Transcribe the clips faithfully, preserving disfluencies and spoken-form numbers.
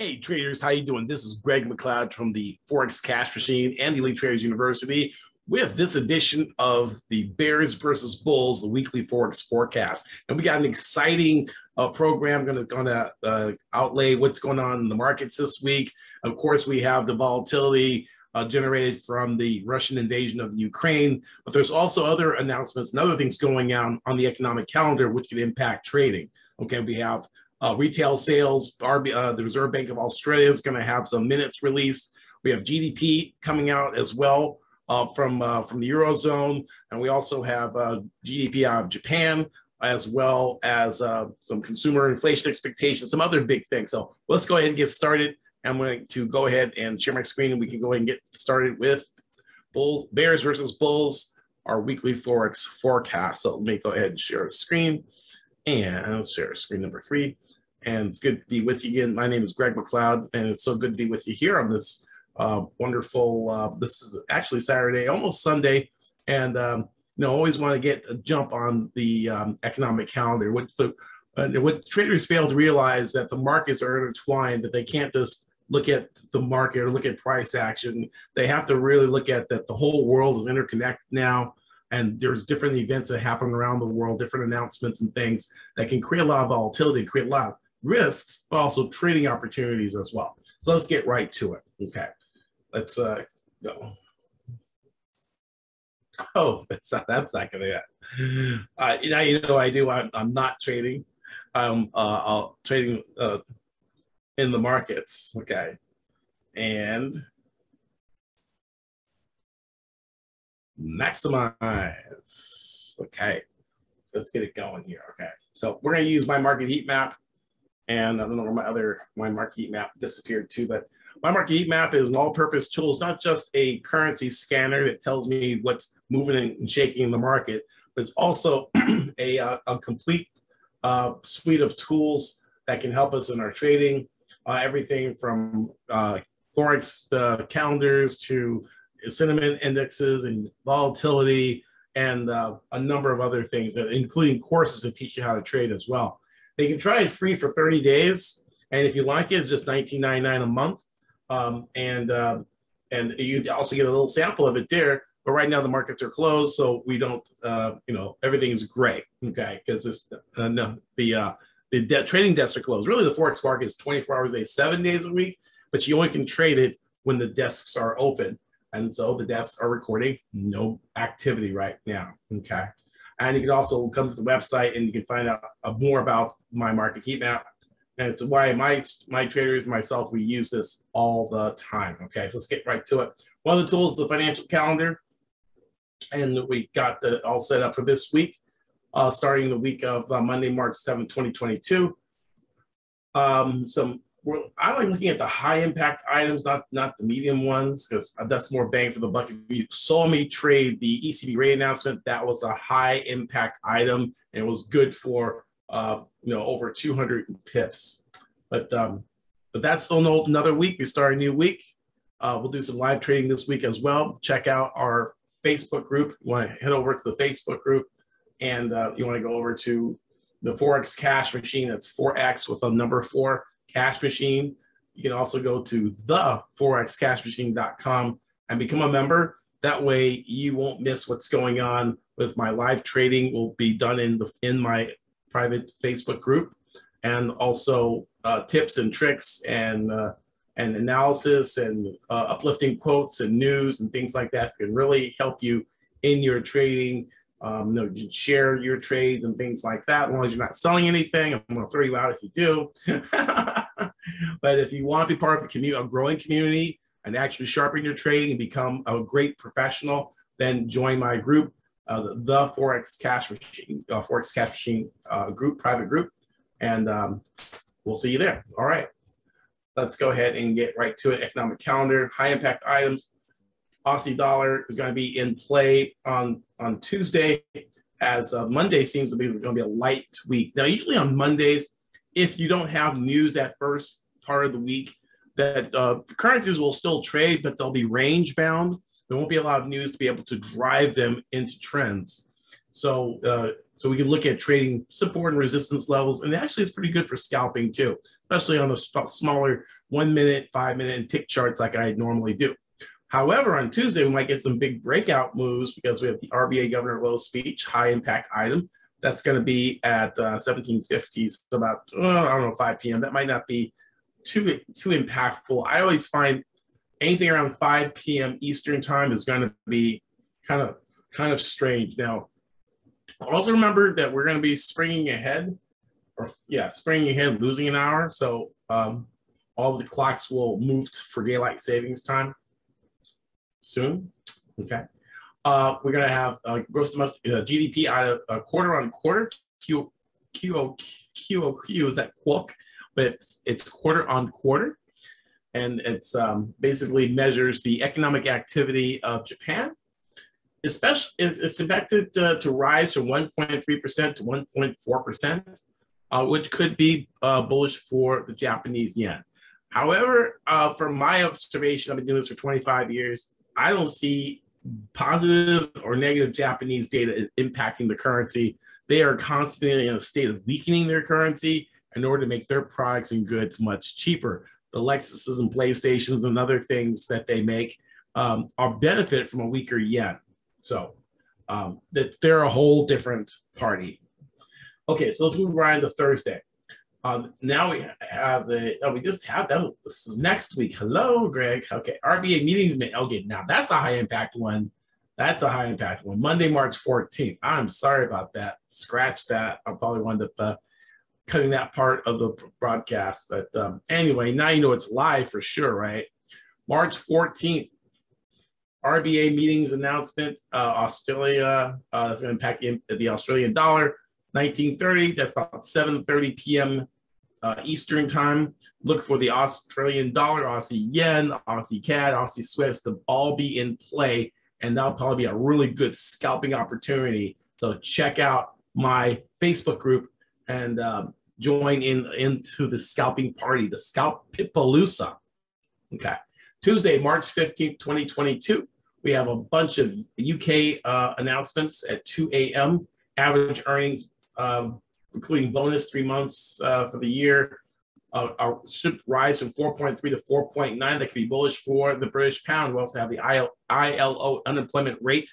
Hey traders, how you doing? This is Greg McLeod from the Forex Cash Machine and the Elite Traders University with this edition of the Bears Versus Bulls, the weekly Forex forecast. And we got an exciting uh, program going to gonna, uh, outlay what's going on in the markets this week. Of course, we have the volatility uh, generated from the Russian invasion of Ukraine, but there's also other announcements and other things going on on the economic calendar which could impact trading. Okay, we have Uh, retail sales, R B, uh, the Reserve Bank of Australia is going to have some minutes released. We have G D P coming out as well uh, from, uh, from the Eurozone. And we also have uh, G D P out of Japan, as well as uh, some consumer inflation expectations, some other big things. So let's go ahead and get started. I'm going to go ahead and share my screen and we can go ahead and get started with Bulls, Bears versus Bulls, our weekly Forex forecast. So let me go ahead and share a screen. And I'll share screen number three. And it's good to be with you again. My name is Greg McLeod, and it's so good to be with you here on this uh, wonderful, uh, this is actually Saturday, almost Sunday. And, um, you know, always want to get a jump on the um, economic calendar. What, the, uh, what traders fail to realize that the markets are intertwined, that they can't just look at the market or look at price action. They have to really look at that the whole world is interconnected now. And there's different events that happen around the world, different announcements and things that can create a lot of volatility, create a lot of risks, but also trading opportunities as well. So let's get right to it. Okay, let's uh, go. Oh, that's not, that's not gonna happen. Uh, now you know I do, I'm, I'm not trading. I'm uh, I'll, trading uh, in the markets, okay? And maximize. Okay, let's get it going here. Okay, so we're going to use my market heat map, and I don't know where my other my market heat map disappeared too, but my market heat map is an all-purpose tool. It's not just a currency scanner that tells me what's moving and shaking in the market, but it's also a, a, a complete uh, suite of tools that can help us in our trading, uh, everything from uh, Forex uh, calendars to sentiment indexes and volatility and uh, a number of other things, including courses that teach you how to trade as well. They can try it free for thirty days, and if you like it, it's just nineteen ninety-nine a month, um, and uh, and you also get a little sample of it there. But right now the markets are closed, so we don't, uh, you know, everything is gray, okay? Because this uh, no, the uh, the de trading desks are closed. Really, the forex market is twenty-four hours a day, seven days a week, but you only can trade it when the desks are open. And so the desks are recording no activity right now, okay? And you can also come to the website and you can find out more about my market heat map. And it's why my, my traders, myself, we use this all the time, okay? So let's get right to it. One of the tools is the financial calendar. And we got that all set up for this week, uh, starting the week of uh, Monday, March seventh, twenty twenty-two. Um, some... We're, I like looking at the high impact items, not, not the medium ones, because that's more bang for the buck. If you saw me trade the E C B rate announcement, that was a high impact item and it was good for, uh, you know, over two hundred pips. But, um, but that's still no, another week. We start a new week. Uh, we'll do some live trading this week as well. Check out our Facebook group. You want to head over to the Facebook group, and uh, you want to go over to the Forex Cash Machine. That's four X with a number four. Cash Machine. You can also go to the forex cash machine dot com and become a member. That way you won't miss what's going on with my live trading. Will be done in the in my private Facebook group, and also uh, tips and tricks and uh, and analysis and uh, uplifting quotes and news and things like that can really help you in your trading. Um, you know, you share your trades and things like that. As long as you're not selling anything, I'm going to throw you out if you do. But if you want to be part of a, a growing community and actually sharpen your trading and become a great professional, then join my group, uh, the, the Forex Cash Machine, uh, Forex Cash Machine uh, group, private group, and um, we'll see you there. All right, let's go ahead and get right to it. Economic calendar, high impact items. Aussie dollar is going to be in play on, on Tuesday, as uh, Monday seems to be going to be a light week. Now, usually on Mondays, if you don't have news that first part of the week, that uh, currencies will still trade, but they'll be range bound. There won't be a lot of news to be able to drive them into trends. So, uh, so we can look at trading support and resistance levels, and actually it's pretty good for scalping too, especially on the smaller one minute, five minute and tick charts like I normally do. However, on Tuesday, we might get some big breakout moves because we have the R B A Governor Lowe's speech, high impact item. That's going to be at uh, seventeen fifty, so about, oh, I don't know, five p m That might not be too, too impactful. I always find anything around five p m Eastern time is going to be kind of, kind of strange. Now, also remember that we're going to be springing ahead, or yeah, springing ahead, losing an hour. So um, all the clocks will move for daylight savings time soon. Okay. Uh, we're going to have uh, gross domestic uh, G D P out of uh, quarter on quarter. Q Q Q Q is that quok, but it's, it's quarter on quarter, and it's um, basically measures the economic activity of Japan. Especially, it's, it's expected uh, to rise from one point three percent to one point four percent, uh, which could be uh, bullish for the Japanese yen. However, uh, from my observation, I've been doing this for twenty-five years. I don't see positive or negative Japanese data impacting the currency. They are constantly in a state of weakening their currency in order to make their products and goods much cheaper. The Lexuses and PlayStations and other things that they make um, are benefit from a weaker yen. So um, that they're a whole different party. Okay, so let's move right into Thursday. Um, now we have the, oh, we just have that. This is next week. Hello, Greg. Okay, R B A meetings. Okay, now that's a high impact one. That's a high impact one. Monday, March fourteenth. I'm sorry about that. Scratch that. I'll probably wind up uh, cutting that part of the broadcast. But um, anyway, now you know it's live for sure, right? March fourteenth. R B A meetings announcement, uh, Australia, uh, that's going to impact the, the Australian dollar, nineteen thirty, that's about seven thirty p m Uh, Eastern time. Look for the Australian dollar, Aussie yen, Aussie C A D, Aussie Swiss to all be in play, and that'll probably be a really good scalping opportunity. So check out my Facebook group and um, join in into the scalping party, the Scalp Pipaloosa. Okay. Tuesday, March fifteenth, twenty twenty-two, we have a bunch of U K uh, announcements at two a m Average earnings, um, including bonus three months uh, for the year, uh, are, should rise from four point three to four point nine. That could be bullish for the British pound. We also have the I L O unemployment rate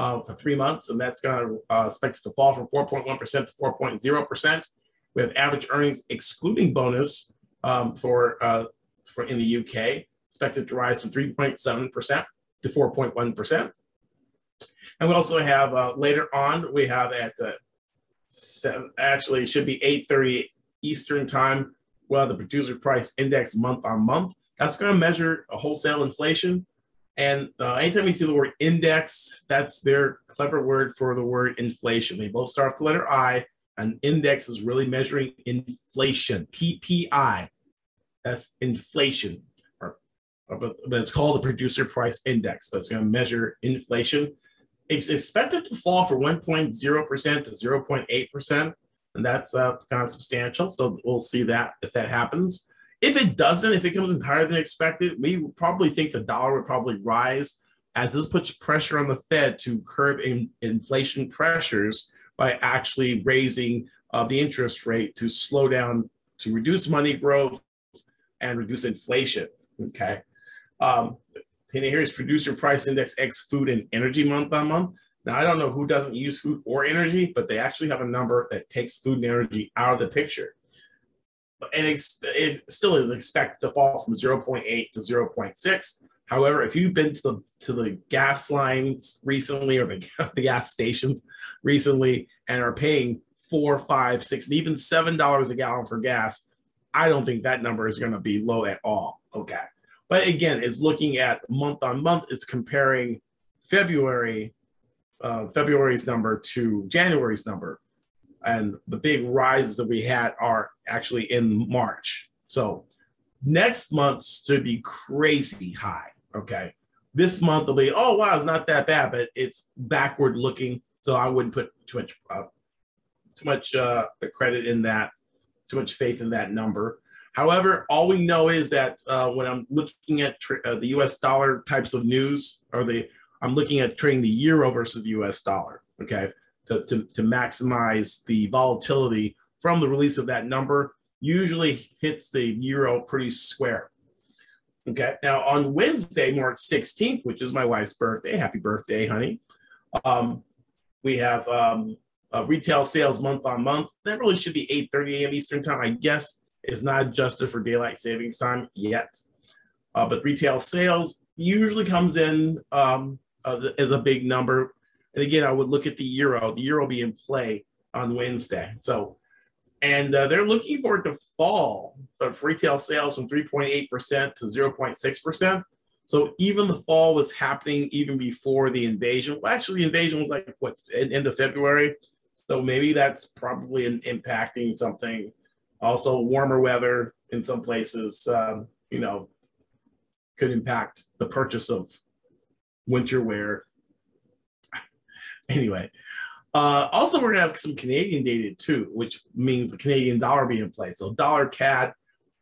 uh, for three months, and that's going to uh, expected to fall from four point one percent to four point zero percent. We have average earnings excluding bonus um, for uh, for in the U K. Expected to rise from three point seven percent to four point one percent. And we also have uh, later on, we have at the seven, actually it should be eight thirty Eastern time, well, the producer price index month on month. That's going to measure a wholesale inflation. And uh, anytime you see the word index, that's their clever word for the word inflation. They both start with the letter I, and index is really measuring inflation, P P I. That's inflation. But, but it's called the producer price index. That's going to measure inflation. It's expected to fall from one point zero percent to zero point eight percent, and that's uh, kind of substantial. So we'll see that if that happens. If it doesn't, if it comes in higher than expected, we probably think the dollar would probably rise, as this puts pressure on the Fed to curb in, inflation pressures by actually raising uh, the interest rate to slow down, to reduce money growth and reduce inflation. Okay. Um, and here's producer price index X food and energy month on month. Now, I don't know who doesn't use food or energy, but they actually have a number that takes food and energy out of the picture. And it's, it still is expected to fall from zero point eight to zero point six. However, if you've been to the, to the gas lines recently, or the, the gas stations recently, and are paying four, five, six, and even seven dollars a gallon for gas, I don't think that number is going to be low at all. Okay. But again, it's looking at month on month. It's comparing February, uh, February's number to January's number. And the big rises that we had are actually in March. So next month should be crazy high, okay? This month will be, oh, wow, it's not that bad, but it's backward looking. So I wouldn't put too much, uh, too much uh, credit in that, too much faith in that number. However, all we know is that uh, when I'm looking at uh, the U S dollar types of news, or the I'm looking at trading the euro versus the U S dollar, okay, to, to, to maximize the volatility from the release of that number usually hits the euro pretty square. Okay, now on Wednesday, March sixteenth, which is my wife's birthday, happy birthday, honey, um, we have um, uh, retail sales month on month. That really should be eight thirty a m Eastern time, I guess. It's not adjusted for daylight savings time yet. Uh, but retail sales usually comes in um, as, a, as a big number. And again, I would look at the euro. The euro will be in play on Wednesday. So, and uh, they're looking for it to fall of retail sales from three point eight percent to zero point six percent. So even the fall was happening even before the invasion. Well, actually, the invasion was like, what, end of February? So maybe that's probably an, impacting something. Also, warmer weather in some places, um, you know, could impact the purchase of winter wear. Anyway, uh, also we're gonna have some Canadian data too, which means the Canadian dollar being in play. So dollar C A D,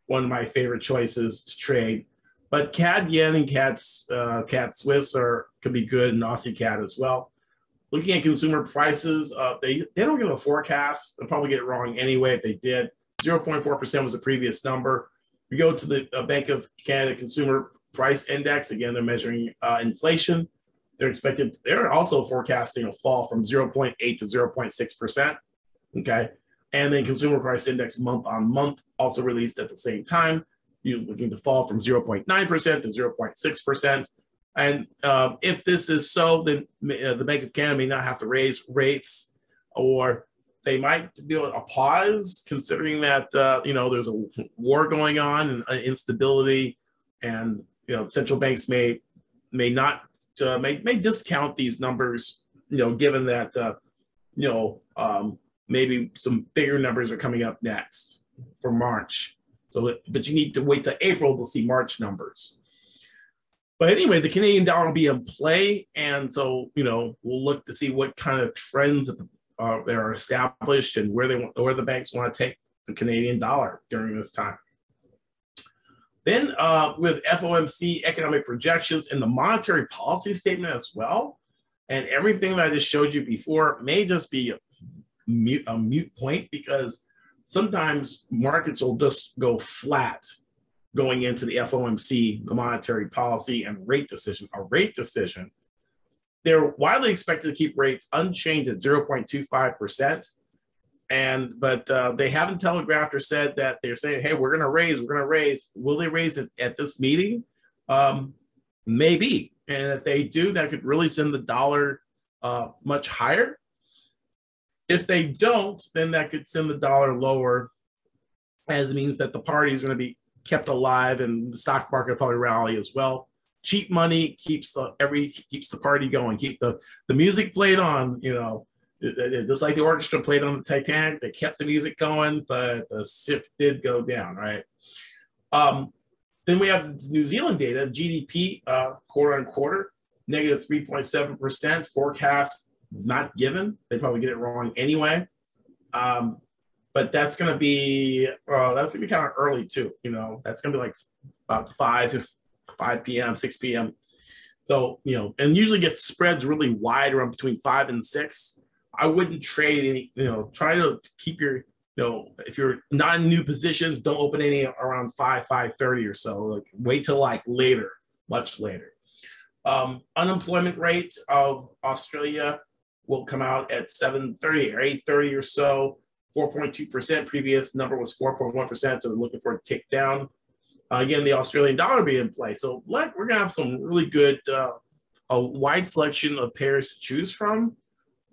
one of my favorite choices to trade, but C A D yen and C A D, uh, C A D Swiss are could be good, and Aussie C A D as well. Looking at consumer prices, uh, they they don't give a forecast. They'll probably get it wrong anyway if they did. zero point four percent was the previous number. We go to the uh, Bank of Canada Consumer Price Index. Again, they're measuring uh, inflation. They're expected, they're also forecasting a fall from zero point eight to zero point six percent, okay? And then Consumer Price Index month on month also released at the same time. You're looking to fall from zero point nine percent to zero point six percent. And uh, if this is so, then uh, the Bank of Canada may not have to raise rates, or they might do a pause, considering that, uh, you know, there's a war going on and uh, instability, and, you know, central banks may, may not, Uh, may, may discount these numbers, you know, given that, uh, you know, um, maybe some bigger numbers are coming up next for March. So, but you need to wait till April to see March numbers. But anyway, the Canadian dollar will be in play. And so, you know, we'll look to see what kind of trends that uh, are established and where they want, where the banks want to take the Canadian dollar during this time. Then uh, with F O M C economic projections and the monetary policy statement as well, and everything that I just showed you before may just be a mute, a mute point, because sometimes markets will just go flat going into the F O M C, the monetary policy and rate decision. A rate decision, they're widely expected to keep rates unchanged at zero point two five percent. And, but uh, they haven't telegraphed or said that they're saying, hey, we're going to raise, we're going to raise. Will they raise it at this meeting? Um, maybe. And if they do, that could really send the dollar uh, much higher. If they don't, then that could send the dollar lower, as it means that the party is going to be kept alive and the stock market probably rally as well. Cheap money keeps the, every, keeps the party going, keep the, the music played on, you know. Just like the orchestra played on the Titanic, they kept the music going, but the ship did go down, right? Um, then we have New Zealand data, G D P, uh, quarter on quarter, negative three point seven percent, forecast not given. They probably get it wrong anyway. Um, but that's going to be, uh, that's going to be kind of early too, you know, that's going to be like about five, five p m, six p m So, you know, and usually get spreads really wide around between five and six. I wouldn't trade any, you know, try to keep your, you know, if you're not in new positions, don't open any around five, five thirty or so. Like, wait till like later, much later. Um, unemployment rate of Australia will come out at seven thirty or eight thirty or so, four point two percent. Previous number was four point one percent, so they're looking for a tick down. Uh, again, the Australian dollar being in play. So like, we're going to have some really good, uh, a wide selection of pairs to choose from.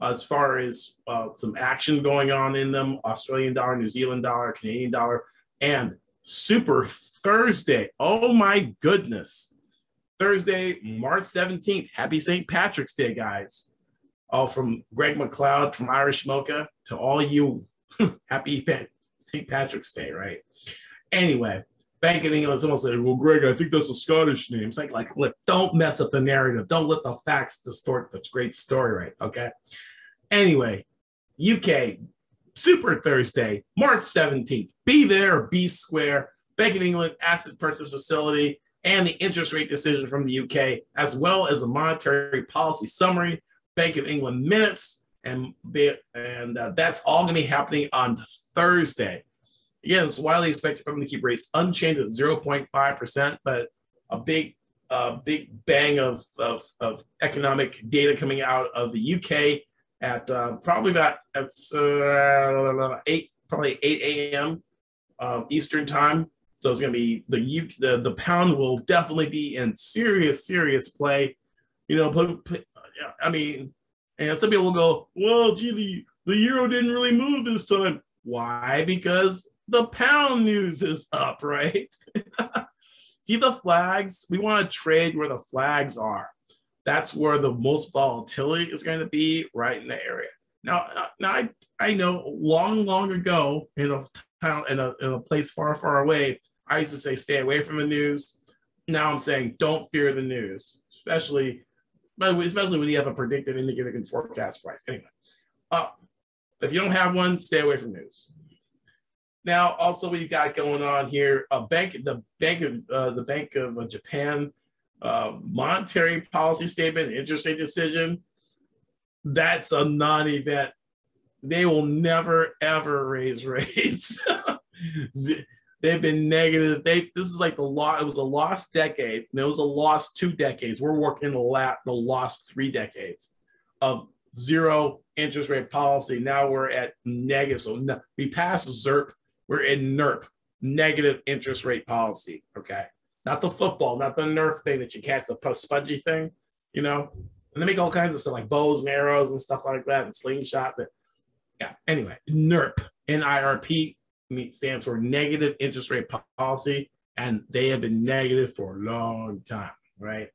As far as uh, some action going on in them, Australian dollar, New Zealand dollar, Canadian dollar, and Super Thursday. Oh my goodness. Thursday, March seventeenth. Happy Saint Patrick's Day, guys. All from Greg McLeod from Irish Mocha to all you. Happy Saint Patrick's Day, right? Anyway, Bank of England, someone said, well, Greg, I think that's a Scottish name. It's like, like, look, don't mess up the narrative. Don't let the facts distort the great story, right? Okay. Anyway, U K, Super Thursday, March seventeenth. Be there, be square. Bank of England asset purchase facility and the interest rate decision from the U K, as well as a monetary policy summary, Bank of England minutes, and, and uh, that's all going to be happening on Thursday. Again, it's widely expected for them to keep rates unchanged at zero point five percent, but a big uh, big bang of, of, of economic data coming out of the U K at uh, probably about that's, uh, eight, probably eight a m Um, Eastern time. So it's going to be the, the the pound will definitely be in serious, serious play. You know, play, play, I mean, and some people will go, well, gee, the, the euro didn't really move this time. Why? Because the pound news is up, right? See the flags? We want to trade where the flags are. That's where the most volatility is going to be, right in the area. Now, now I, I know long, long ago, you know, In a, in a place far, far away, I used to say, stay away from the news. Now I'm saying, don't fear the news, especially, especially when you have a predicted indicator and forecast price. Anyway, uh, if you don't have one, stay away from news. Now, also, we've got going on here a bank, the bank of uh, the Bank of Japan uh, monetary policy statement, interest rate decision. That's a non-event. They will never, ever raise rates. They've been negative. They, this is like the loss. It was a lost decade. And it was a lost two decades. We're working the, la the lost three decades of zero interest rate policy. Now we're at negative. So no, we passed ZERP. We're in NERP, negative interest rate policy. Okay. Not the football, not the NERP thing that you catch, the spongy thing, you know. And they make all kinds of stuff like bows and arrows and stuff like that and slingshots. And, Yeah. Anyway, NIRP, N I R P stands for negative interest rate policy, and they have been negative for a long time, right?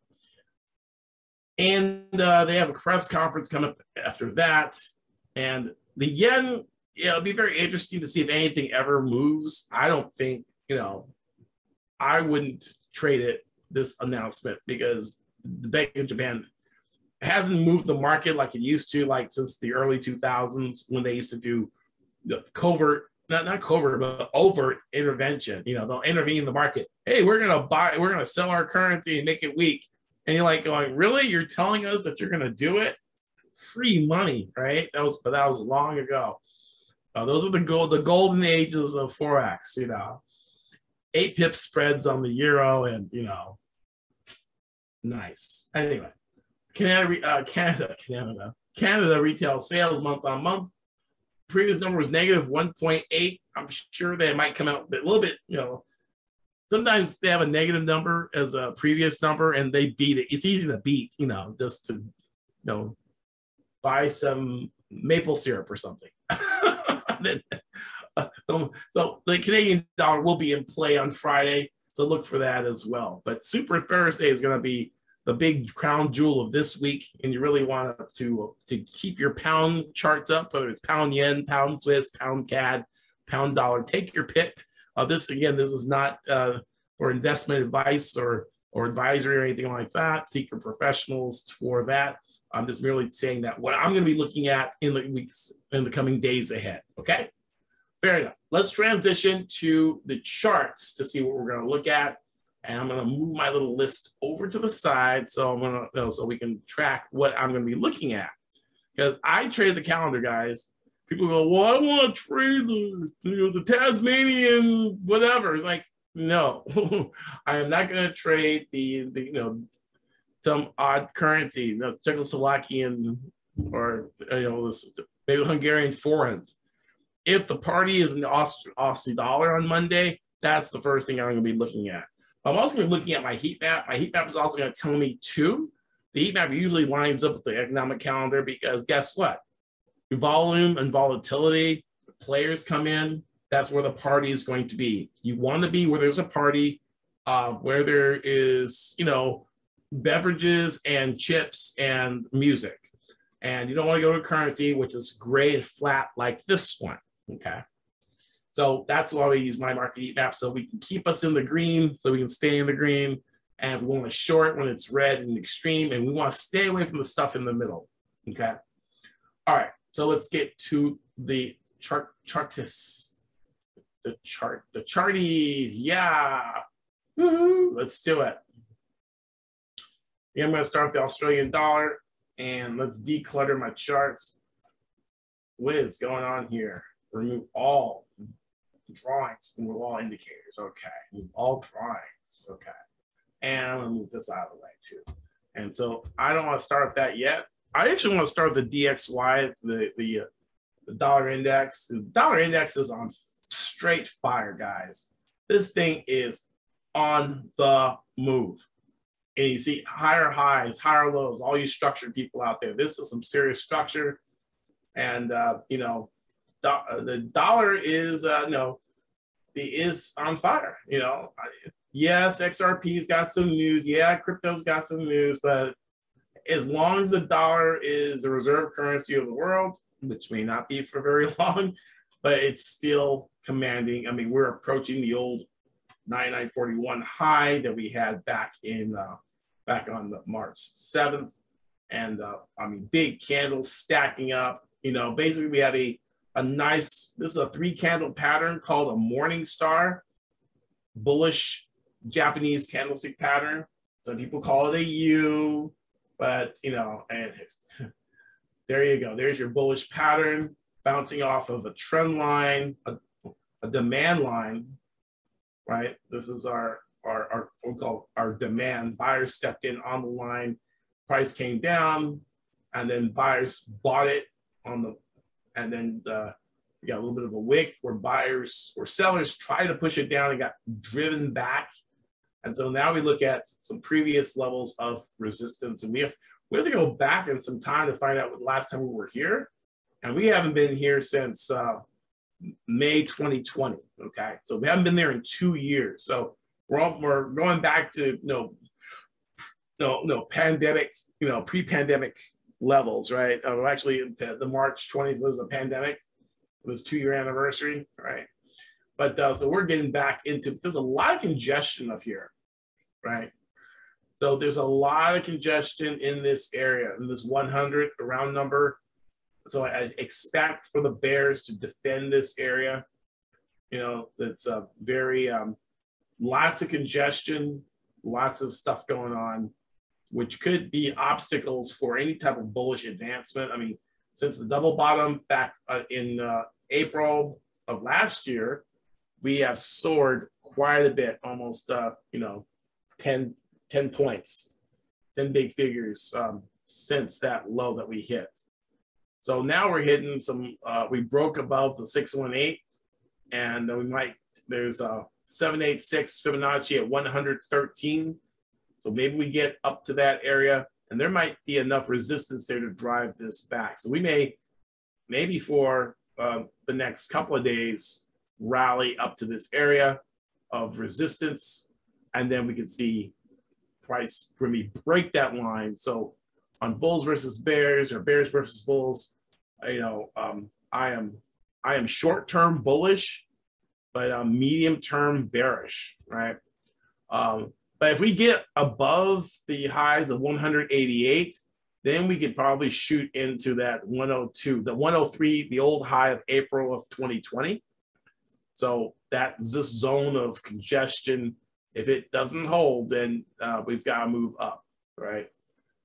And uh, they have a press conference coming up after that. And the yen, yeah, it'll be very interesting to see if anything ever moves. I don't think, you know, I wouldn't trade it, this announcement, because the Bank of Japan hasn't moved the market like it used to, like since the early two thousands when they used to do the covert, not, not covert, but overt intervention. You know, they'll intervene in the market. Hey, we're going to buy, we're going to sell our currency and make it weak. And you're like going, really? You're telling us that you're going to do it? Free money, right? That was, but that was long ago. Uh, those are the gold, the golden ages of Forex, you know, eight pips spreads on the euro and, you know, nice. Anyway. Canada, uh, Canada, Canada, Canada retail sales month on month. Previous number was negative one point eight. I'm sure they might come out a, bit, a little bit, you know. Sometimes they have a negative number as a previous number and they beat it. It's easy to beat, you know, just to, you know, buy some maple syrup or something. then, uh, so, so the Canadian dollar will be in play on Friday. So look for that as well. But Super Thursday is going to be the big crown jewel of this week, and you really want to, to keep your pound charts up, whether it's pound yen, pound Swiss, pound C A D, pound dollar. Take your pick. Uh, this, again, this is not uh, for investment advice or, or advisory or anything like that. Seek your professionals for that. I'm just merely saying that what I'm going to be looking at in the weeks, in the coming days ahead, okay? Fair enough. Let's transition to the charts to see what we're going to look at. And I'm going to move my little list over to the side so I'm going to, so we can track what I'm going to be looking at. Because I trade the calendar, guys. People go, well, I want to trade the, you know, the Tasmanian whatever. It's like, no, I am not going to trade the, the, you know, some odd currency, the Czechoslovakian or, you know, maybe Hungarian forint. If the party is an Aust Aussie dollar on Monday, that's the first thing I'm going to be looking at. I'm also going to be looking at my heat map. My heat map is also going to tell me too. The heat map usually lines up with the economic calendar because guess what? Your volume and volatility, players come in. That's where the party is going to be. You want to be where there's a party, uh, where there is, you know, beverages and chips and music. And you don't want to go to currency, which is gray and flat like this one, okay? So that's why we use my market heat map, so we can keep us in the green, so we can stay in the green, and we want to short when it's red and extreme, and we want to stay away from the stuff in the middle, okay? All right, so let's get to the chart, chartists, the chart, the charties, yeah, woohoo, let's do it. Yeah, I'm gonna start with the Australian dollar, and let's declutter my charts. What is going on here? Remove all. drawings, and we're all indicators. Okay, we're all drawings. Okay, and I'm gonna move this out of the way too. And so I don't want to start that yet. I actually want to start the D X Y, the the, uh, the dollar index. The dollar index is on straight fire, guys. This thing is on the move. And you see higher highs, higher lows, all you structured people out there. This is some serious structure. And, uh, you know, do the dollar is, uh, you know, it is on fire. You know, yes, X R P's got some news. Yeah, crypto's got some news. But as long as the dollar is the reserve currency of the world, which may not be for very long, but it's still commanding. I mean, we're approaching the old ninety-nine forty-one high that we had back in, uh, back on the March seventh. And uh, I mean, big candles stacking up, you know, basically we had a, a nice, this is a three candle pattern called a morning star, bullish Japanese candlestick pattern. Some people call it a U, but you know, and there you go. There's your bullish pattern bouncing off of a trend line, a, a demand line, right? This is our, our, our, what we call our demand. Buyers stepped in on the line, price came down, and then buyers bought it on the, and then the, we got a little bit of a wick where buyers or sellers tried to push it down and got driven back. And so now we look at some previous levels of resistance, and we have, we have to go back in some time to find out what last time we were here. And we haven't been here since, uh, May twenty twenty, okay? So we haven't been there in two years. So we're, all, we're going back to, you know, no, no pandemic, you know, pre-pandemic levels, right? Uh, actually, the March twentieth was a pandemic. It was two-year anniversary, right? But uh, so we're getting back into, there's a lot of congestion up here, right? So there's a lot of congestion in this area, in this one hundred round number. So I expect for the bears to defend this area. You know, it's a very, um, lots of congestion, lots of stuff going on, which could be obstacles for any type of bullish advancement. I mean, since the double bottom back uh, in uh, April of last year, we have soared quite a bit, almost, uh, you know, ten, ten points, ten big figures um, since that low that we hit. So now we're hitting some, uh, we broke above the six one eight, and we might, there's a seven eight six Fibonacci at one hundred thirteen. So maybe we get up to that area, and there might be enough resistance there to drive this back. So we may, maybe for uh, the next couple of days, rally up to this area of resistance, and then we can see price when we break that line. So on Bulls versus Bears or Bears versus Bulls, you know, um, I am I am short-term bullish, but I'm medium-term bearish, right? Um, but if we get above the highs of one hundred eighty-eight, then we could probably shoot into that one oh two, the one oh three, the old high of April of twenty twenty. So that this zone of congestion, if it doesn't hold, then uh, we've got to move up, right?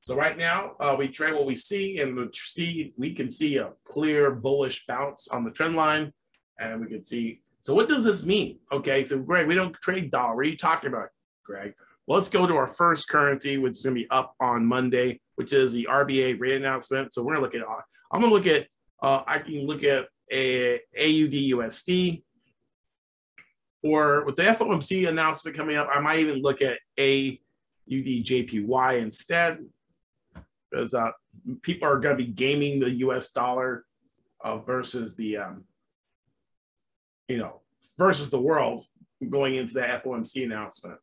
So right now, uh, we trade what we see, and we see we can see a clear bullish bounce on the trend line, and we can see. So what does this mean? Okay, so Greg, we don't trade dollar. What are you talking about, Greg? Well, let's go to our first currency, which is going to be up on Monday, which is the R B A rate announcement. So we're going to look at. I'm going to look at. Uh, I can look at a A U D U S D, or with the F O M C announcement coming up, I might even look at A U D J P Y instead. Because uh, people are going to be gaming the U S dollar uh, versus the, um, you know, versus the world going into the F O M C announcement.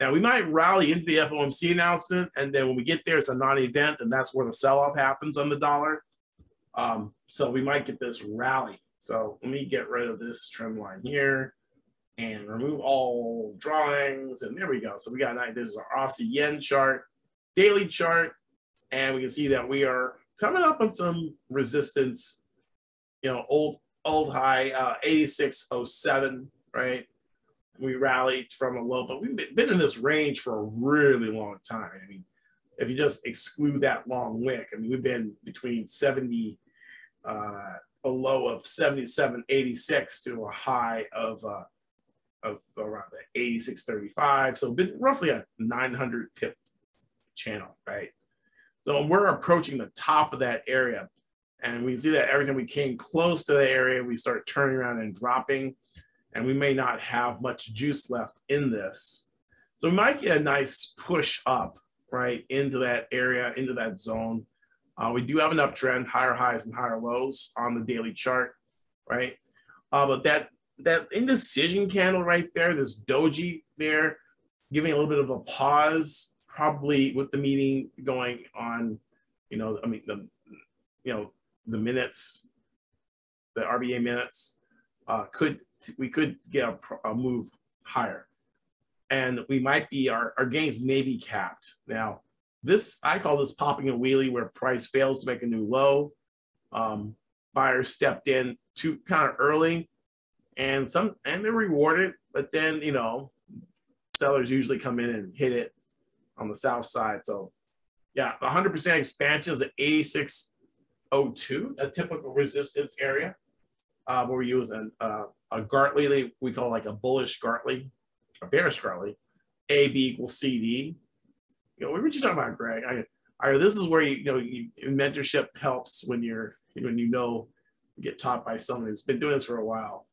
Now, we might rally into the F O M C announcement, and then when we get there, it's a non-event, and that's where the sell-off happens on the dollar. Um, so we might get this rally. So let me get rid of this trend line here and remove all drawings, and there we go. So we got, this is our Aussie yen chart, daily chart. And we can see that we are coming up on some resistance, you know, old old high, uh, eighty-six oh seven, right? We rallied from a low, but we've been in this range for a really long time. I mean, if you just exclude that long wick, I mean, we've been between 70, uh, a low of seventy-seven eighty-six to a high of uh, of around the eighty-six thirty-five. So been roughly a nine hundred pip channel, right? So we're approaching the top of that area. And we see that every time we came close to the area, we start turning around and dropping. And we may not have much juice left in this. So we might get a nice push up, right, into that area, into that zone. Uh, we do have an uptrend, higher highs and higher lows on the daily chart, right? Uh, but that that indecision candle right there, this doji there, giving a little bit of a pause, probably with the meeting going on, you know, I mean, the, you know, the minutes, the R B A minutes, uh, could we could get a, a move higher. And we might be, our, our gains may be capped. Now, this, I call this popping a wheelie, where price fails to make a new low. Um, buyers stepped in too kind of early, and some, and they're rewarded, but then, you know, sellers usually come in and hit it on the south side. So yeah, one hundred percent expansion is at eighty-six oh two, a typical resistance area, uh, where we use an, uh, a Gartley, we call like a bullish Gartley, a bearish Gartley, A, B equals C, D. You know, we were just talking about, Greg. I, I, this is where you, you know you, mentorship helps when you're when you know you get taught by someone who's been doing this for a while.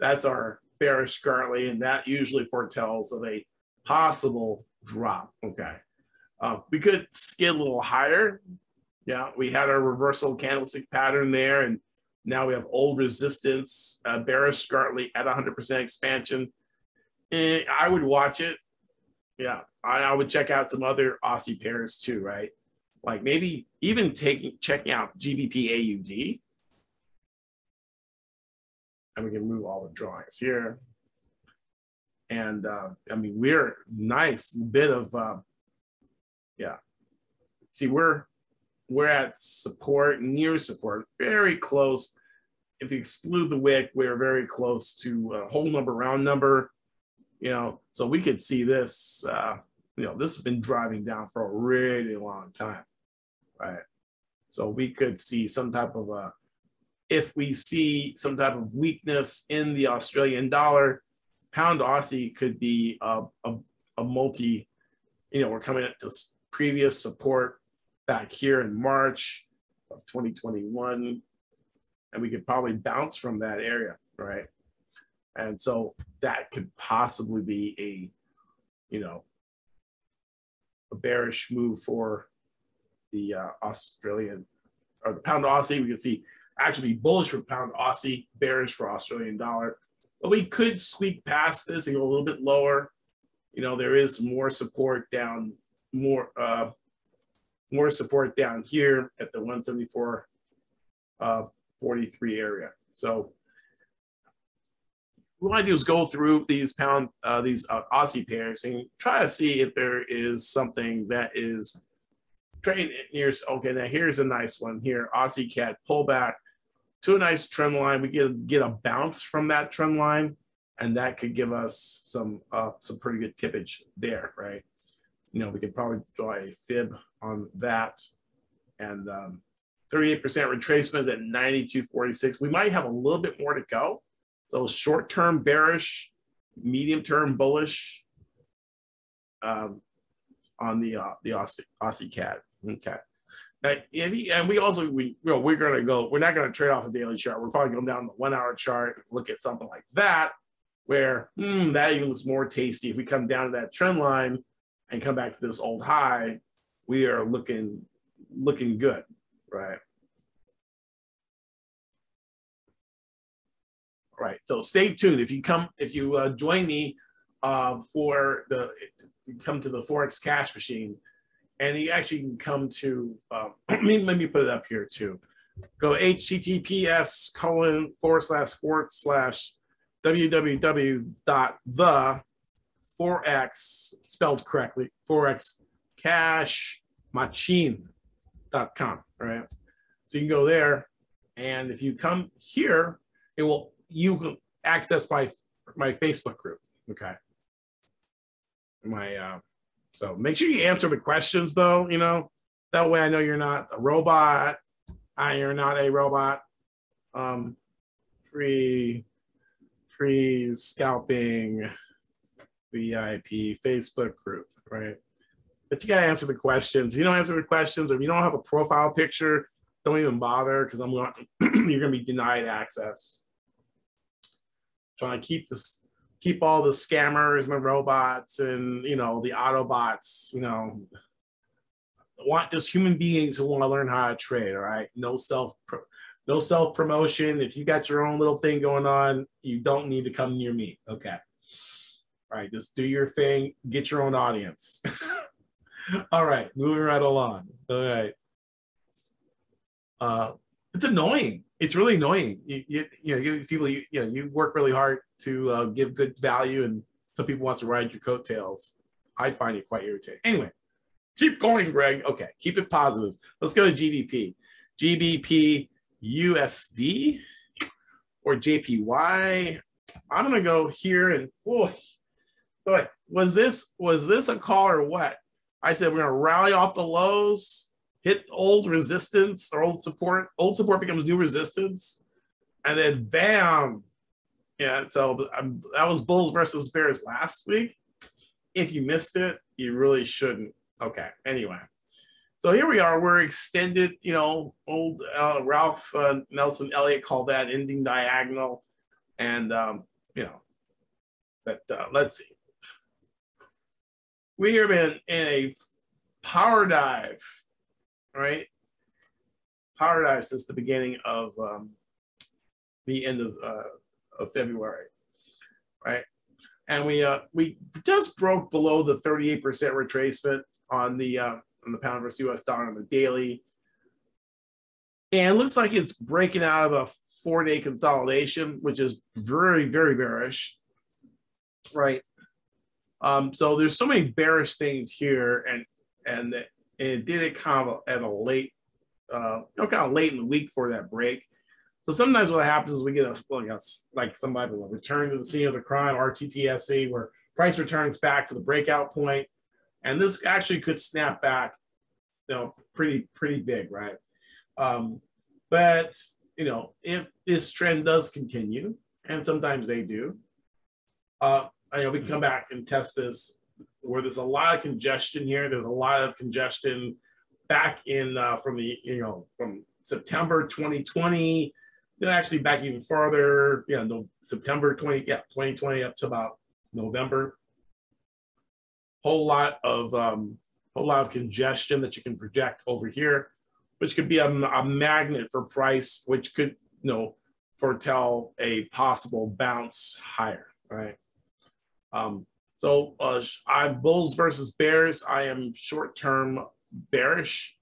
That's our bearish Gartley, and that usually foretells of a possible drop. Okay, uh, we could skid a little higher. Yeah, we had our reversal candlestick pattern there, and now we have old resistance, uh, bearish Gartley at one hundred percent expansion. And I would watch it. Yeah, I would check out some other Aussie pairs too, right? Like maybe even taking checking out G B P A U D. And we can move all the drawings here. And uh, I mean, we're nice bit of, uh, yeah. See, we're we're at support, near support, very close. If you exclude the wick, we're very close to uh, whole number, round number. You know, so we could see this, uh, you know, this has been driving down for a really long time, right? So we could see some type of a, if we see some type of weakness in the Australian dollar, pound Aussie could be a, a, a multi, you know, we're coming at this previous support back here in March of twenty twenty-one, and we could probably bounce from that area, right? And so that could possibly be a, you know, a bearish move for the uh, Australian or the pound Aussie. We could see actually bullish for pound Aussie, bearish for Australian dollar. But we could squeak past this and go a little bit lower. You know, there is more support down, more uh, more support down here at the one seventy-four forty-three uh, area. So what I do is go through these pound, uh, these uh, Aussie pairs and try to see if there is something that is trading near. Okay, now here's a nice one here. Aussie cat pullback to a nice trend line. We get get a bounce from that trend line, and that could give us some uh, some pretty good tippage there, right? You know, we could probably draw a fib on that. And um, thirty-eight percent retracement is at ninety-two forty-six. We might have a little bit more to go. So short-term bearish, medium-term bullish um, on the uh, the Aussie, Aussie cat. Okay. Now, and, he, and we also we you know, we're gonna go. We're not gonna trade off a daily chart. We're probably going down the one-hour chart, look at something like that, where hmm, that even looks more tasty. If we come down to that trend line and come back to this old high, we are looking looking good, right? Right, so stay tuned. If you come, if you uh, join me uh, for the, come to the Forex Cash Machine, and you actually can come to, uh, let me put it up here too. Go https colon forward slash forward slash www.the forex, spelled correctly, forex cash machine dot com, right? So you can go there, and if you come here, it will, you can access my my Facebook group, okay? My uh, so make sure you answer the questions though, you know. That way I know you're not a robot. I you're not a robot. um, free, free scalping V I P Facebook group, right? But you gotta answer the questions. If you don't answer the questions, or if you don't have a profile picture, don't even bother, because I'm going. You're gonna be denied access. Trying to keep this, keep all the scammers and the robots and you know the Autobots. You know, want just human beings who want to learn how to trade. All right, no self, no self promotion. If you got your own little thing going on, you don't need to come near me. Okay. All right, just do your thing, get your own audience. All right, moving right along. All right. Uh, it's annoying. It's really annoying. You, you, you know, you, people, you, you know, you work really hard to uh, give good value, and some people want to ride your coattails. I find it quite irritating. Anyway, keep going, Greg. Okay, keep it positive. Let's go to G D P. G D P U S D or J P Y. I'm gonna go here and boy. Boy, was this was this a call or what? I said we're gonna rally off the lows, hit old resistance or old support. Old support becomes new resistance, and then bam! Yeah, so I'm, that was Bulls versus Bears last week. If you missed it, you really shouldn't. Okay, anyway, so here we are. We're extended. You know, old uh, Ralph uh, Nelson Elliott called that ending diagonal, and um, you know, but uh, let's see. We have been in a power dive, right? Power dive since the beginning of um, the end of, uh, of February, right? And we uh, we just broke below the thirty-eight percent retracement on the uh, on the pound versus U S dollar on the daily, and it looks like it's breaking out of a four-day consolidation, which is very very bearish, right? Um, so there's so many bearish things here, and and, and it did it kind of at a late, uh, you know, kind of late in the week for that break. So sometimes what happens is we get a like, a, like somebody will return to the scene of the crime, R T T S C, where price returns back to the breakout point, and this actually could snap back, you know, pretty pretty big, right? Um, but you know, if this trend does continue, and sometimes they do. Uh, I know we can come back and test this where there's a lot of congestion here. There's a lot of congestion back in uh, from the, you know, from September twenty twenty, then actually back even farther, you know, no, September twenty, yeah, twenty twenty up to about November. Whole lot of, um, whole lot of congestion that you can project over here, which could be a, a magnet for price, which could, you know, foretell a possible bounce higher, right? Um, so uh, I'm Bulls versus Bears. I am short-term bearish,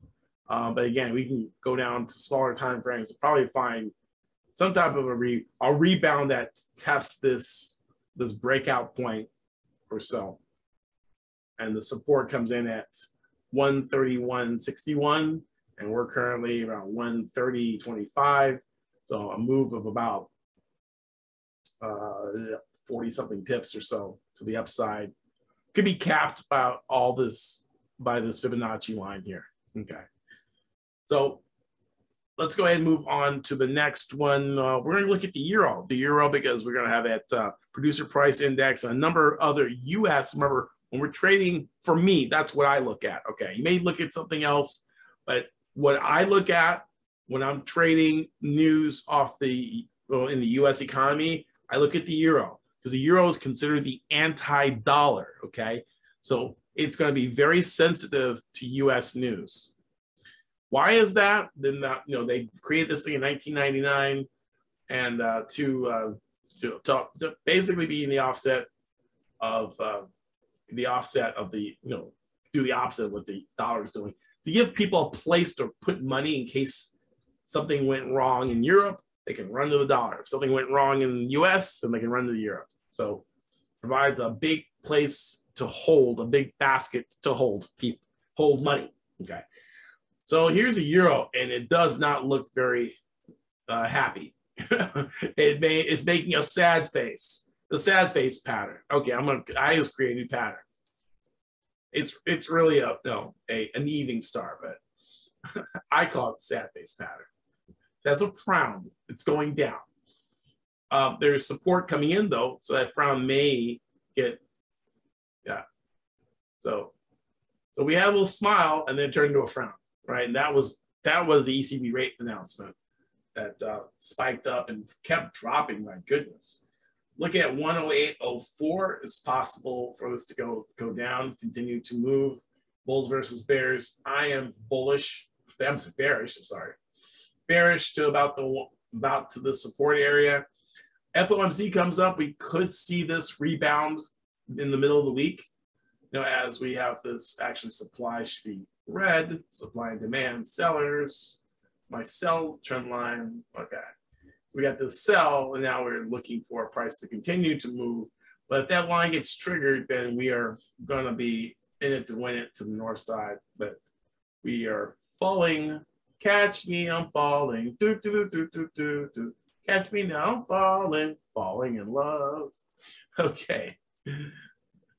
uh, but again, we can go down to smaller time frames and probably find some type of a re a rebound that tests this this breakout point or so. And the support comes in at one thirty-one sixty-one, and we're currently around one thirty twenty-five. So a move of about Uh, forty something pips or so to the upside could be capped by all this by this Fibonacci line here. Okay, so let's go ahead and move on to the next one. Uh, we're going to look at the euro, the euro because we're going to have that uh, producer price index and a number of other U S. Remember, when we're trading, for me, that's what I look at. Okay, you may look at something else, but what I look at when I'm trading news off the well, in the U S economy, I look at the euro, because the euro is considered the anti-dollar, okay? So it's going to be very sensitive to U S news. Why is that? Then that, you know, they created this thing in nineteen ninety-nine, and uh, to, uh, to, to to basically be in the offset of uh, the offset of the you know do the opposite of what the dollar is doing, to give people a place to put money in case something went wrong in Europe. They can run to the dollar. If something went wrong in the U S, then they can run to Europe. So provides a big place to hold, a big basket to hold, keep, hold money. Okay. So here's a euro, and it does not look very uh, happy. it may, it's making a sad face, the sad face pattern. Okay, I'm gonna. I just create a new pattern. It's it's really a no a an evening star, but I call it the sad face pattern. That's a frown. It's going down. Uh, there's support coming in though, so that frown may get, yeah. So, so we had a little smile and then turned into a frown, right? And that was that was the E C B rate announcement that uh, spiked up and kept dropping. My goodness, look at one oh eight oh four. It's possible for this to go go down, continue to move. Bulls versus bears. I am bullish. I'm bearish. I'm sorry, bearish to about the about to the support area. F O M C comes up. We could see this rebound in the middle of the week. You know, as we have this, actually supply should be red, supply and demand, sellers, my sell trend line, okay. We got the sell, and now we're looking for a price to continue to move. But if that line gets triggered, then we are gonna be in it to win it to the north side, but we are falling. Catch me, I'm falling. Do, do, do, do, do, do. Catch me now, I'm falling, falling in love. Okay.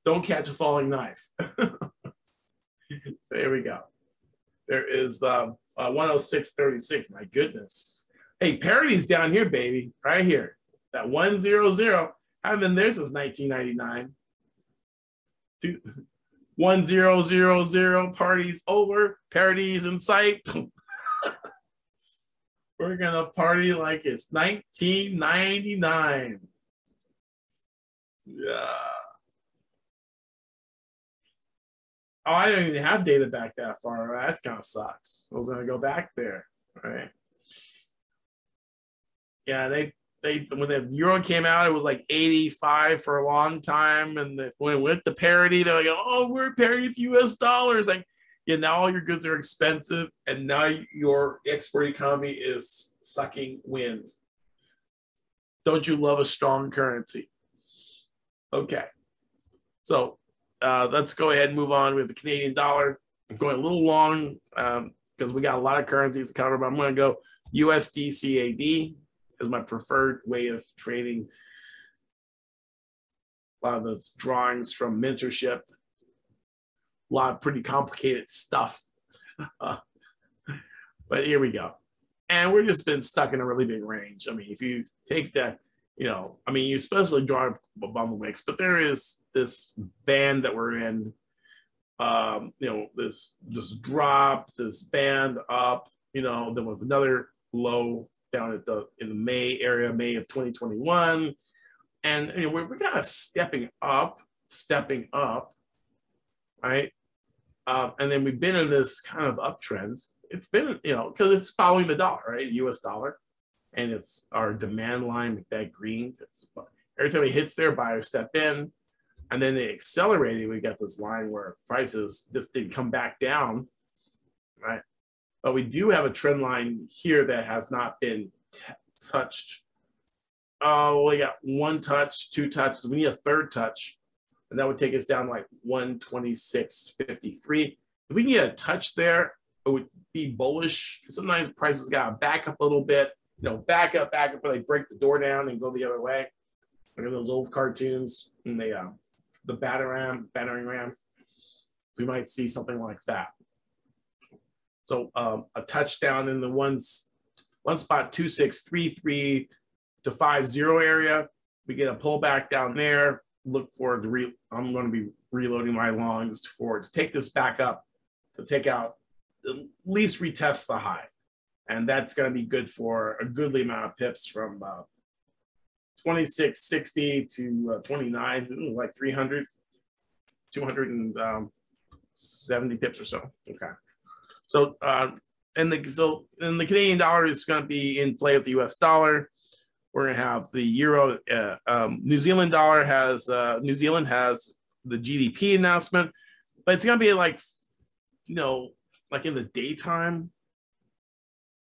Don't catch a falling knife. So here we go. There is the uh, one oh six thirty-six. My goodness. Hey, parity's down here, baby. Right here. That one hundred. Haven't been there since nineteen ninety-nine. Two, one thousand. Party's over. Parity's in sight. We're going to party like it's nineteen ninety-nine. Yeah. Oh, I don't even have data back that far. That kind of sucks. I was gonna go back there, right? Yeah, they they when the euro came out, it was like eighty-five for a long time, and the, when it went to parity, they're like, "Oh, we're parity with U S dollars." Like, yeah, now all your goods are expensive, and now your export economy is sucking wind. Don't you love a strong currency? Okay, so. Uh, let's go ahead and move on with the Canadian dollar. I'm going a little long um, because we got a lot of currencies to cover, but I'm going to go U S D C A D is my preferred way of trading. A lot of those drawings from mentorship, a lot of pretty complicated stuff. Uh, but here we go. And we've just been stuck in a really big range. I mean, if you take that, you know, I mean, you especially draw on the wicks, but there is this band that we're in, um, you know, this this drop, this band up, you know, then with another low down at the in the May area, May of twenty twenty-one. And you know, we're, we're kind of stepping up, stepping up, right? Um, and then we've been in this kind of uptrend. It's been, you know, because it's following the dollar, right? U S dollar. And it's our demand line with that green. Every time it hits there, buyers step in. And then they accelerated. We got this line where prices just didn't come back down, right? But we do have a trend line here that has not been touched. Oh, we got one touch, two touches. We need a third touch. And that would take us down like one twenty-six fifty-three. If we can get a touch there, it would be bullish. Sometimes prices got to back up a little bit. You know, back up, back up, where they break the door down and go the other way. Look at those old cartoons and the, uh, the batarang, battering ram. We might see something like that. So um, a touchdown in the one, one spot, two, six, three, three to five, zero area. We get a pullback down there. Look forward to, re I'm going to be reloading my longs forward to take this back up, to take out, at least retest the high. And that's going to be good for a goodly amount of pips from uh, twenty-six sixty to uh, twenty-nine, like three hundred, two hundred seventy pips or so. Okay. So, uh, and the so and the Canadian dollar is going to be in play with the U S dollar. We're going to have the euro. Uh, um, New Zealand dollar has uh, New Zealand has the G D P announcement, but it's going to be like, you know, like in the daytime.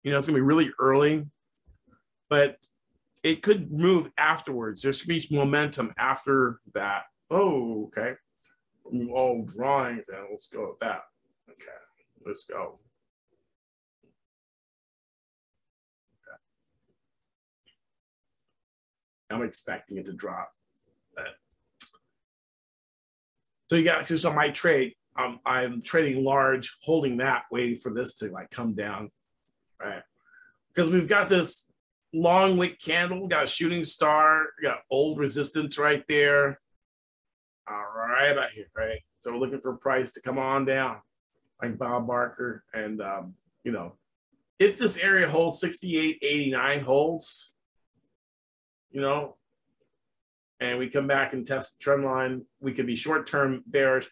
You know, it's gonna be really early, but it could move afterwards. There's gonna be momentum after that. Oh, okay. All drawings, and let's go with that. Okay, let's go. Okay. I'm expecting it to drop. But... So you got just on my trade. Um, I'm trading large, holding that, waiting for this to like come down. Right, because we've got this long wick candle, got a shooting star, got old resistance right there. All right, about here, right? So we're looking for price to come on down, like Bob Barker. And, um, you know, if this area holds, sixty-eight eighty-nine holds, you know, and we come back and test the trend line, we could be short-term bearish.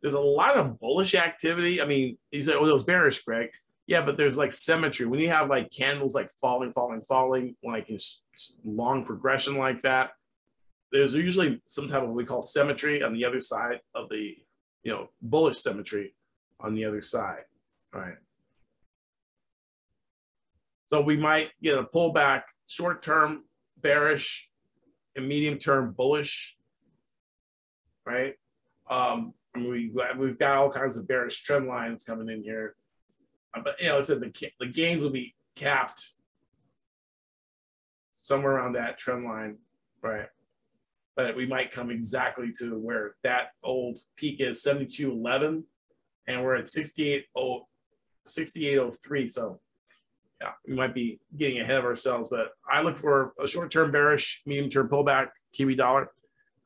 There's a lot of bullish activity. I mean, you say, oh, those bearish, Greg. Yeah, but there's like symmetry. When you have like candles like falling, falling, falling, like a long progression like that, there's usually some type of what we call symmetry on the other side of the, you know, bullish symmetry on the other side, all right? So we might get a pullback, short-term bearish and medium-term bullish, right? Um, and we, we've got all kinds of bearish trend lines coming in here. But, you know, I said the, the gains will be capped somewhere around that trend line, right? But we might come exactly to where that old peak is, seventy-two eleven, and we're at sixty-eight oh three. So, yeah, we might be getting ahead of ourselves. But I look for a short-term bearish, medium-term pullback, Kiwi dollar.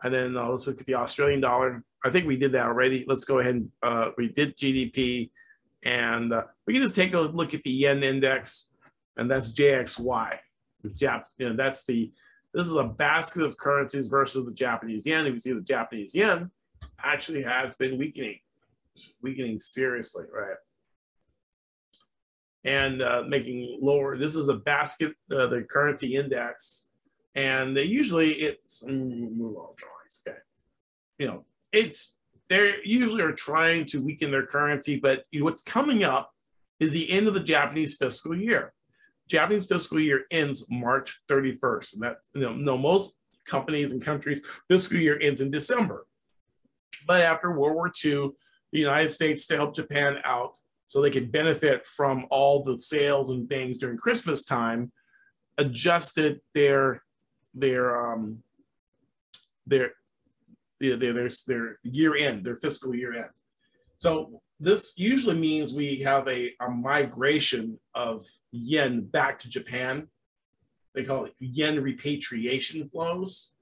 And then uh, let's look at the Australian dollar. I think we did that already. Let's go ahead and uh, we did G D P. And uh, we can just take a look at the yen index, and that's J X Y. Jap, you know, that's the, this is a basket of currencies versus the Japanese yen. You can see the Japanese yen actually has been weakening, weakening seriously, right? And uh, making lower, this is a basket, uh, the currency index. And they usually, it's, move all drawings, okay. You know, it's, they usually are trying to weaken their currency, but what's coming up is the end of the Japanese fiscal year. Japanese fiscal year ends March thirty-first, and that, you know, no, most companies and countries' fiscal year ends in December. But after World War Two, the United States to help Japan out so they could benefit from all the sales and things during Christmas time, adjusted their their um, their. Their, their, their year end, their fiscal year end. So this usually means we have a, a migration of yen back to Japan. They call it yen repatriation flows.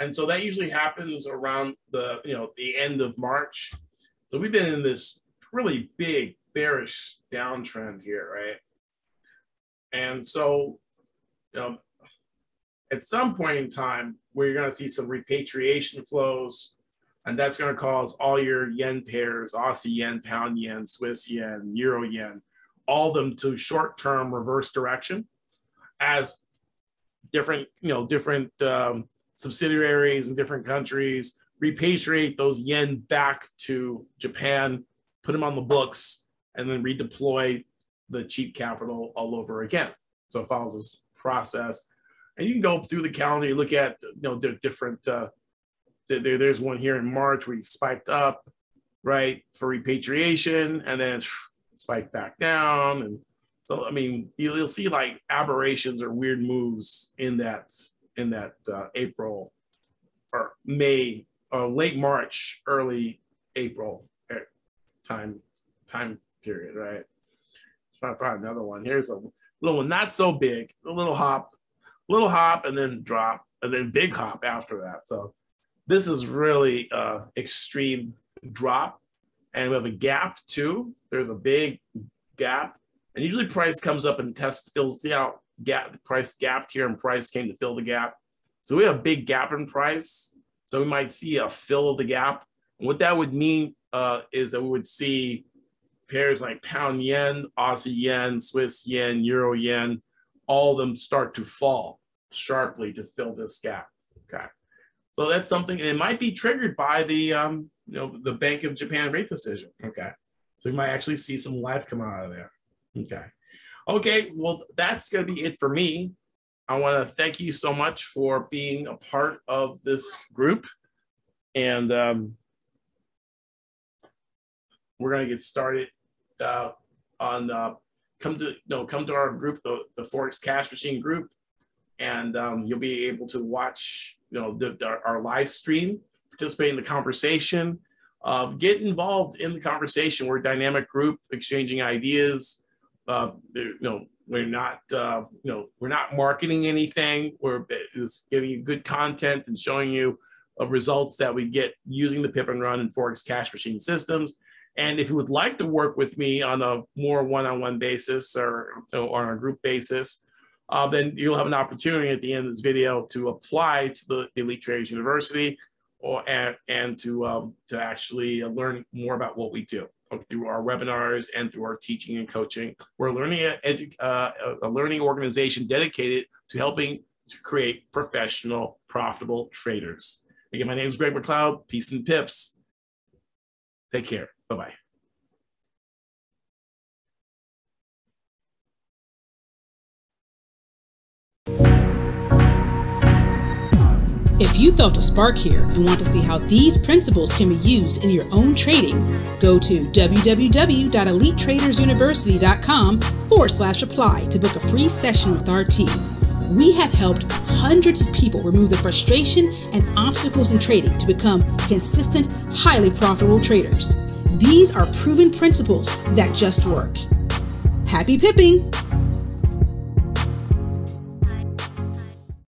And so that usually happens around the, you know, the end of March. So we've been in this really big bearish downtrend here, right? And so, you know, at some point in time, we're going to see some repatriation flows, and that's going to cause all your yen pairs, Aussie yen, pound yen, Swiss yen, euro yen, all of them to short-term reverse direction as different, you know, different um, subsidiaries in different countries repatriate those yen back to Japan, put them on the books, and then redeploy the cheap capital all over again. So it follows this process. And you can go through the calendar, you look at, you know, the different, uh, there, there's one here in March where you spiked up, right, for repatriation, and then spiked back down. And so, I mean, you'll, you'll see like aberrations or weird moves in that, in that uh, April or May, uh, late March, early April time, time period, right? Let's try to find another one. Here's a little one, not so big, a little hop. Little hop and then drop and then big hop after that. So this is really uh, extreme drop, and we have a gap too. There's a big gap, and usually price comes up and tests, fills the out gap. The price gapped here, and price came to fill the gap. So we have a big gap in price. So we might see a fill of the gap. And what that would mean uh, is that we would see pairs like pound yen, Aussie yen, Swiss yen, euro yen, all of them start to fall sharply to fill this gap, okay? So that's something, and it might be triggered by the, um, you know, the Bank of Japan rate decision, okay? So we might actually see some life come out of there, okay? Okay, well, that's gonna be it for me. I wanna thank you so much for being a part of this group, and um, we're gonna get started uh, on, uh, come to, no, come to our group, the, the Forex Cash Machine group, and um, you'll be able to watch, you know, the, the, our live stream, participate in the conversation, uh, get involved in the conversation. We're a dynamic group, exchanging ideas, uh, you know, We're not, uh, you know, we're not marketing anything. We're just giving you good content and showing you uh, results that we get using the Pip and Run and Forex Cash Machine systems. And if you would like to work with me on a more one-on-one basis or, or on a group basis, uh, then you'll have an opportunity at the end of this video to apply to the Elite Traders University or and, and to um, to actually learn more about what we do through our webinars and through our teaching and coaching. We're a learning, edu uh, a learning organization dedicated to helping to create professional, profitable traders. Again, my name is Greg McLeod. Peace and pips. Take care. Bye-bye. If you felt a spark here and want to see how these principles can be used in your own trading, go to www.elitetradersuniversity.com forward slash apply to book a free session with our team. We have helped hundreds of people remove the frustration and obstacles in trading to become consistent, highly profitable traders. These are proven principles that just work. Happy pipping!